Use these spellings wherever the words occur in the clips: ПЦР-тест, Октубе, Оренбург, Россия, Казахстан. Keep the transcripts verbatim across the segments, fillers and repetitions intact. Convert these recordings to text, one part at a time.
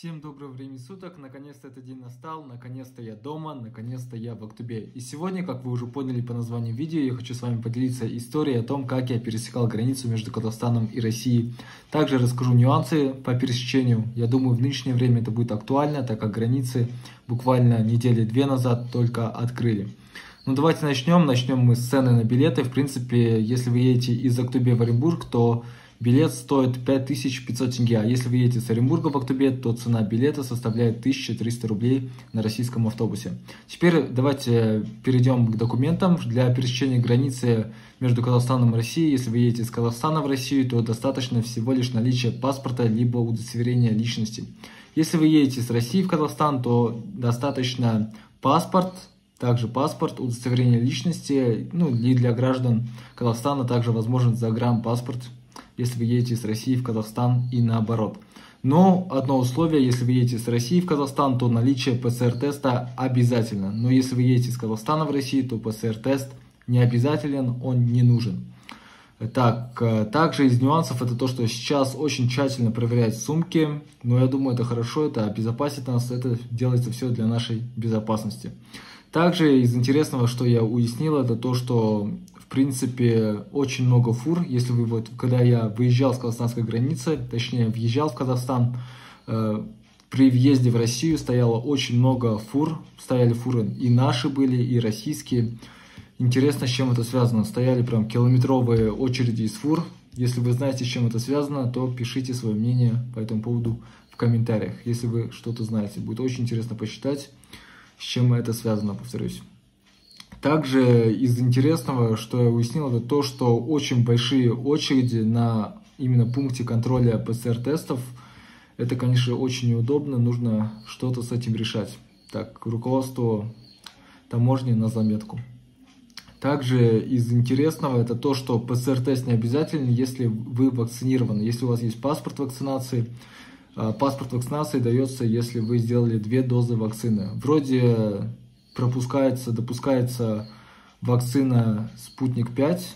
Всем доброго времени суток, наконец-то этот день настал, наконец-то я дома, наконец-то я в Октубе. И сегодня, как вы уже поняли по названию видео, я хочу с вами поделиться историей о том, как я пересекал границу между Казахстаном и Россией. Также расскажу нюансы по пересечению. Я думаю, в нынешнее время это будет актуально, так как границы буквально недели две назад только открыли. Ну давайте начнем, начнем мы с цены на билеты. В принципе, если вы едете из Октубе в Оренбург, то билет стоит пять тысяч пятьсот тенге, а если вы едете с Оренбурга в Октубе, то цена билета составляет тысячу триста рублей на российском автобусе. Теперь давайте перейдем к документам. Для пересечения границы между Казахстаном и Россией, если вы едете из Казахстана в Россию, то достаточно всего лишь наличия паспорта либо удостоверения личности. Если вы едете с России в Казахстан, то достаточно паспорт, также паспорт, удостоверение личности, ну и для граждан Казахстана также возможен загранпаспорт, если вы едете с России в Казахстан и наоборот. Но одно условие: если вы едете с России в Казахстан, то наличие ПЦР-теста обязательно. Но если вы едете с Казахстана в Россию, то ПЦР-тест не обязателен, он не нужен. Так, также из нюансов это то, что сейчас очень тщательно проверяют сумки. Но я думаю, это хорошо, это обезопасит нас, это делается все для нашей безопасности. Также из интересного, что я уяснил, это то, что в принципе, очень много фур. Если вы вот, когда я выезжал с казахстанской границы, точнее, въезжал в Казахстан, э, при въезде в Россию стояло очень много фур. Стояли фуры и наши были, и российские. Интересно, с чем это связано. Стояли прям километровые очереди из фур. Если вы знаете, с чем это связано, то пишите свое мнение по этому поводу в комментариях. Если вы что-то знаете, будет очень интересно посчитать, с чем это связано, повторюсь. Также из интересного, что я уяснил, это то, что очень большие очереди на именно пункте контроля ПЦР-тестов. Это, конечно, очень неудобно, нужно что-то с этим решать. Так, руководство таможни на заметку. Также из интересного, это то, что ПЦР-тест не обязателен, если вы вакцинированы. Если у вас есть паспорт вакцинации, паспорт вакцинации дается, если вы сделали две дозы вакцины. Вроде пропускается, допускается вакцина Спутник пять.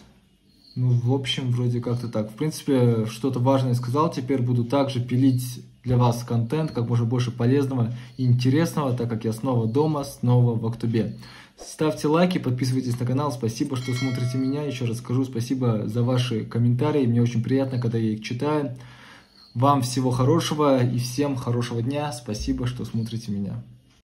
Ну, в общем, вроде как-то так. В принципе, что-то важное сказал. Теперь буду также пилить для вас контент, как можно больше полезного и интересного, так как я снова дома, снова в Октубе. Ставьте лайки, подписывайтесь на канал. Спасибо, что смотрите меня. Еще раз скажу спасибо за ваши комментарии. Мне очень приятно, когда я их читаю. Вам всего хорошего и всем хорошего дня. Спасибо, что смотрите меня.